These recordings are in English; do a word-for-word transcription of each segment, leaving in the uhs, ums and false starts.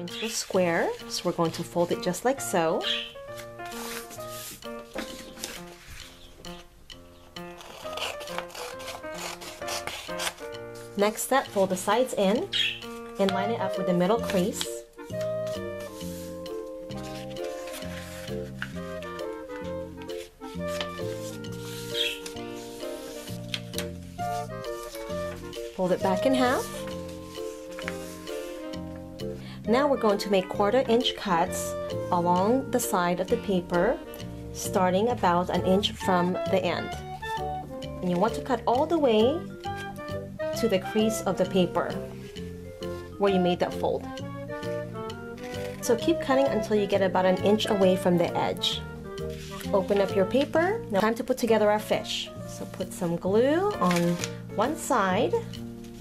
into a square. So we're going to fold it just like so. Next step, fold the sides in and line it up with the middle crease. Fold it back in half. Now we're going to make quarter inch cuts along the side of the paper, starting about an inch from the end. And you want to cut all the way to the crease of the paper where you made that fold. So keep cutting until you get about an inch away from the edge. Open up your paper. Now time to put together our fish. So put some glue on one side,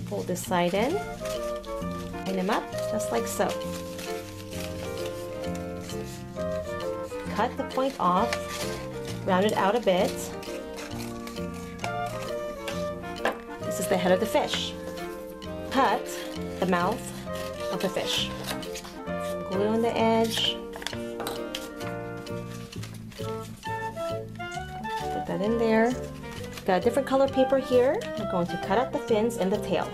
fold this side in, line them up just like so. Cut the point off, round it out a bit. This is the head of the fish. Cut the mouth of the fish. Glue on the edge. Put that in there. Got a different color paper here. We're going to cut out the fins and the tail.